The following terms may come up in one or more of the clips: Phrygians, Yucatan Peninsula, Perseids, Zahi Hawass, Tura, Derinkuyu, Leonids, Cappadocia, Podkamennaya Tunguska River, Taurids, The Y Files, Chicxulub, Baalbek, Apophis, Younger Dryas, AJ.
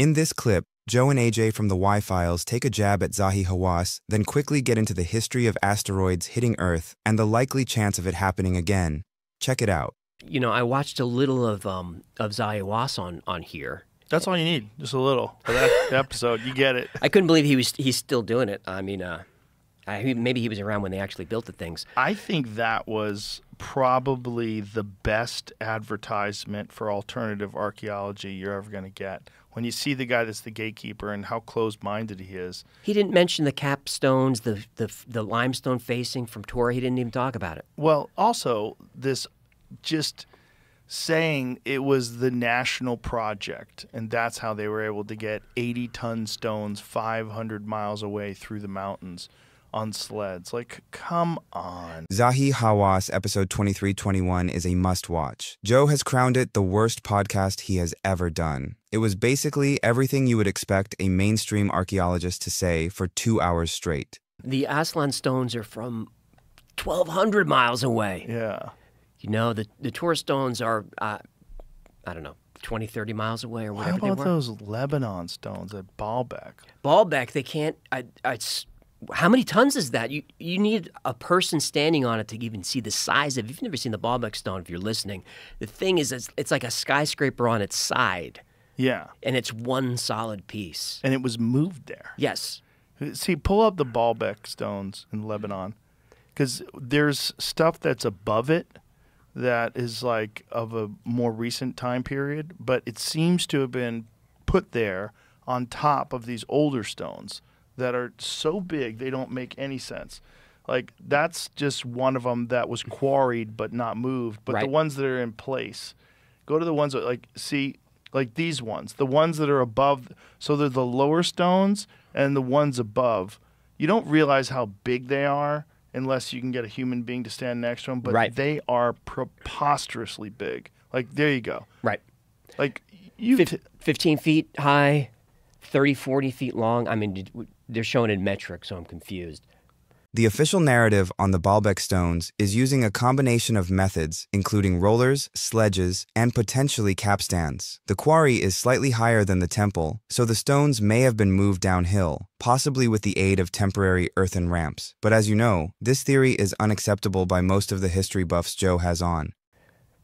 In this clip, Joe and AJ from The Y Files take a jab at Zahi Hawass, then quickly get into the history of asteroids hitting Earth and the likely chance of it happening again. Check it out. You know, I watched a little of Zahi Hawass on here. That's all you need, just a little for that episode. You get it. I couldn't believe he's still doing it. I mean, maybe he was around when they actually built the things. I think that was probably the best advertisement for alternative archaeology you're ever going to get. When you see the guy that's the gatekeeper and how closed-minded he is. He didn't mention the capstones, the limestone facing from Tura. He didn't even talk about it. Well, also this just saying it was the national project, and that's how they were able to get 80-ton stones 500 miles away through the mountains on sleds. Like, come on. Zahi Hawass episode 2321 is a must-watch. Joe has crowned it the worst podcast he has ever done. It was basically everything you would expect a mainstream archaeologist to say for 2 hours straight. The Aslan stones are from 1,200 miles away. Yeah. You know, the Tura stones are, I don't know, 20, 30 miles away or whatever they were. How about those Lebanon stones at Baalbek? Baalbek, they can't, how many tons is that? You need a person standing on it to even see the size of. You've never seen the Baalbek stone if you're listening. The thing is, it's like a skyscraper on its side. Yeah. And it's one solid piece. And it was moved there. Yes. See, pull up the Baalbek stones in Lebanon, because there's stuff that's above it that is like of a more recent time period, but it seems to have been put there on top of these older stones that are so big they don't make any sense. Like, that's just one of them that was quarried but not moved. But right, the ones that are in place, go to the ones that, like, see, like these ones, the ones that are above. So they're the lower stones and the ones above. You don't realize how big they are unless you can get a human being to stand next to them, but right, they are preposterously big. Like, there you go. Right. Like, you 15 feet high, 30, 40 feet long. I mean, they're shown in metric, so I'm confused. The official narrative on the Baalbek stones is using a combination of methods, including rollers, sledges, and potentially capstans. The quarry is slightly higher than the temple, so the stones may have been moved downhill, possibly with the aid of temporary earthen ramps. But as you know, this theory is unacceptable by most of the history buffs Joe has on.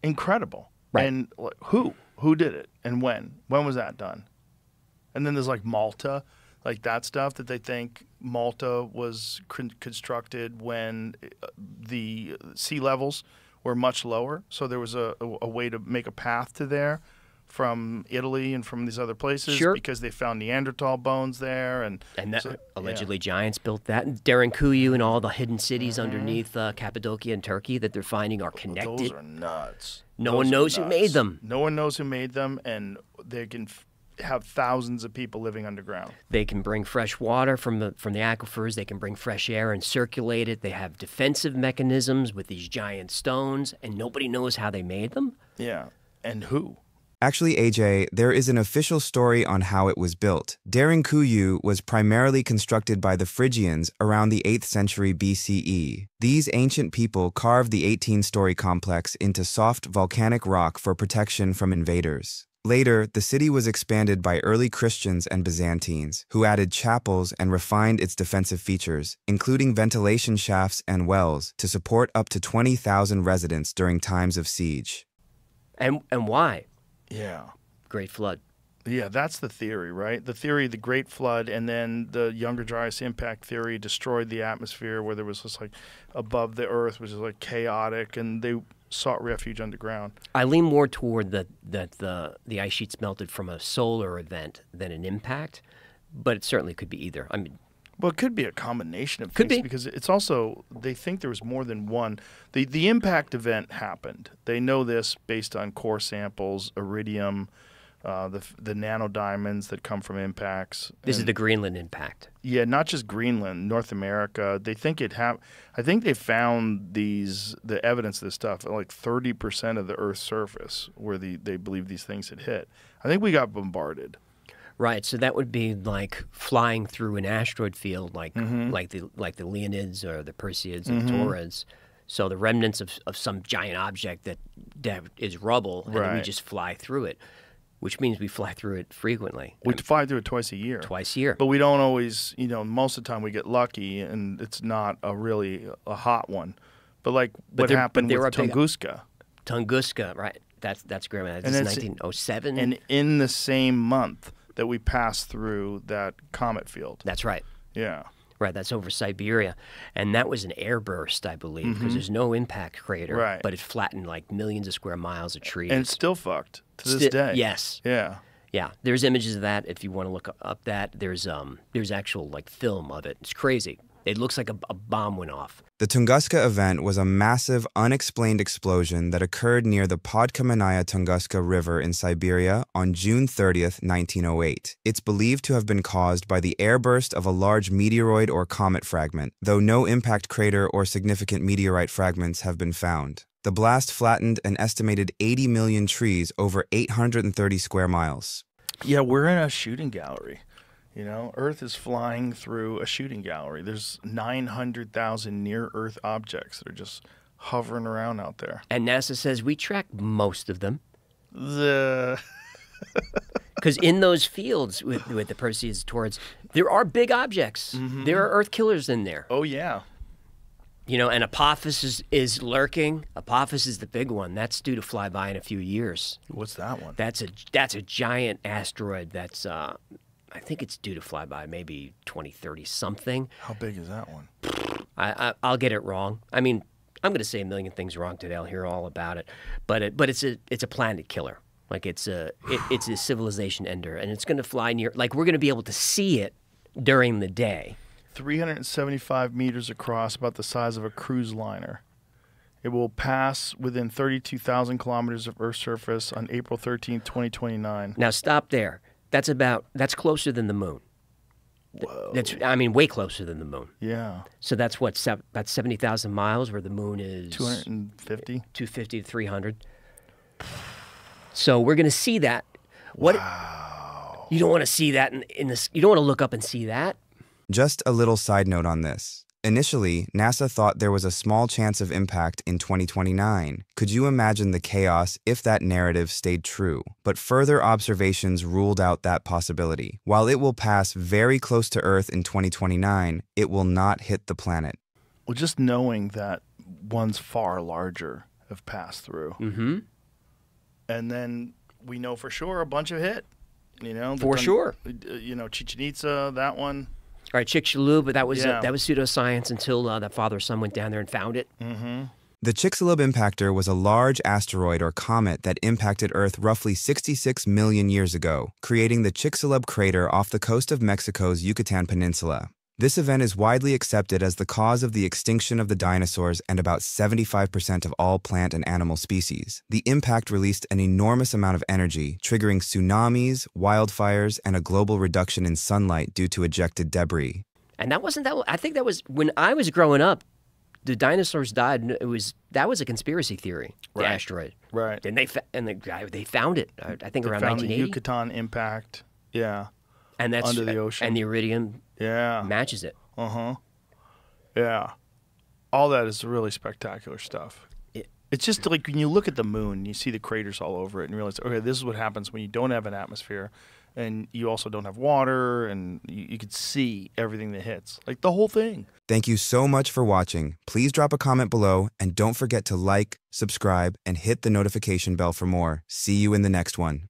Incredible. Right. And who? Who did it? And when? When was that done? And then there's like Malta, like that stuff that they think Malta was constructed when the sea levels were much lower. So there was a way to make a path to there from Italy and from these other places. Sure. Because they found Neanderthal bones there. And that, so, allegedly, yeah, giants built that. And Derinkuyu and all the hidden cities underneath Cappadocia and Turkey that they're finding are connected. Those are nuts. No one knows who made them. No one knows who made them, and they can have thousands of people living underground. They can bring fresh water from the aquifers. They can bring fresh air and circulate it. They have defensive mechanisms with these giant stones, and nobody knows how they made them? Yeah, and who? Actually, AJ, there is an official story on how it was built. Derinkuyu was primarily constructed by the Phrygians around the 8th century BCE. These ancient people carved the 18-story complex into soft volcanic rock for protection from invaders. Later, the city was expanded by early Christians and Byzantines, who added chapels and refined its defensive features, including ventilation shafts and wells, to support up to 20,000 residents during times of siege. And why? Yeah. Great Flood. Yeah, that's the theory, right? The theory of the Great Flood, and then the Younger Dryas impact theory destroyed the atmosphere, where there was just like above the earth, which is like chaotic, and they sought refuge underground. I lean more toward that the ice sheets melted from a solar event than an impact, but it certainly could be either. I mean, well, it could be a combination of things, because it's also, they think there was more than one. The impact event happened. They know this based on core samples, iridium, the nano diamonds that come from impacts. This is the Greenland impact. Yeah, not just Greenland, North America. They think it happened. I think they found the evidence of this stuff at like 30% of the Earth's surface where they believe these things had hit. I think we got bombarded. Right, so that would be like flying through an asteroid field, like the Leonids or the Perseids and the Taurids. So the remnants of some giant object that is rubble, and then we just fly through it. which means we fly through it frequently. We fly through it twice a year. Twice a year. But we don't always, you know, most of the time we get lucky and it's not a really a hot one. But like what happened with Tunguska. Tunguska, right. That's grim. That's 1907. And in the same month that we passed through that comet field. That's right. Yeah. Right, that's over Siberia. And that was an airburst, I believe, because there's no impact crater, right, but it flattened like millions of square miles of trees. And it's still fucked to this day. Yes. Yeah. Yeah. There's images of that if you want to look up that. There's actual like film of it. It's crazy. It looks like a bomb went off. The Tunguska event was a massive, unexplained explosion that occurred near the Podkamennaya Tunguska River in Siberia on June 30th, 1908. It's believed to have been caused by the airburst of a large meteoroid or comet fragment, though no impact crater or significant meteorite fragments have been found. The blast flattened an estimated 80 million trees over 830 square miles. Yeah, we're in a shooting gallery. You know, Earth is flying through a shooting gallery. There's 900,000 near-Earth objects that are just hovering around out there. And NASA says we track most of them. Because in those fields with the Perseids, Taurids, there are big objects. Mm-hmm. There are Earth killers in there. Oh, yeah. You know, and Apophis is lurking. Apophis is the big one. That's due to fly by in a few years. What's that one? That's a giant asteroid that's... I think it's due to fly by maybe 2030 something. How big is that one? I'll get it wrong. I mean, I'm going to say a million things wrong today. I'll hear all about it. But it's a planet killer. Like it's a civilization ender, and it's going to fly near. Like we're going to be able to see it during the day. 375 meters across, about the size of a cruise liner. It will pass within 32,000 kilometers of Earth's surface on April 13, 2029. Now stop there. That's closer than the moon. Whoa. I mean, way closer than the moon. Yeah. So that's what, about 70,000 miles, where the moon is... 250? 250 to 300. So we're going to see that. What, wow. You don't want to see that in this... You don't want to look up and see that. Just a little side note on this. Initially, NASA thought there was a small chance of impact in 2029. Could you imagine the chaos if that narrative stayed true? But further observations ruled out that possibility. While it will pass very close to Earth in 2029, it will not hit the planet. Well, just knowing that ones far larger have passed through. Mm-hmm. And then we know for sure a bunch of hit. You know, for sure. You know, Chichen Itza, that one. All right, Chicxulub, but that was pseudoscience until that father-son went down there and found it. Mm-hmm. The Chicxulub impactor was a large asteroid or comet that impacted Earth roughly 66 million years ago, creating the Chicxulub crater off the coast of Mexico's Yucatan Peninsula. This event is widely accepted as the cause of the extinction of the dinosaurs and about 75% of all plant and animal species. The impact released an enormous amount of energy, triggering tsunamis, wildfires, and a global reduction in sunlight due to ejected debris. And that wasn't that, I think that was, when I was growing up, the dinosaurs died, and that was a conspiracy theory, the asteroid. Right. And they found it, I think around 1980. They found the Yucatan impact, yeah. And that's under the ocean. And the iridium matches it. Yeah. All that is really spectacular stuff. It's just like when you look at the moon, you see the craters all over it and realize, okay, this is what happens when you don't have an atmosphere and you also don't have water, and you could see everything that hits, like the whole thing. Thank you so much for watching. Please drop a comment below and don't forget to like, subscribe, and hit the notification bell for more. See you in the next one.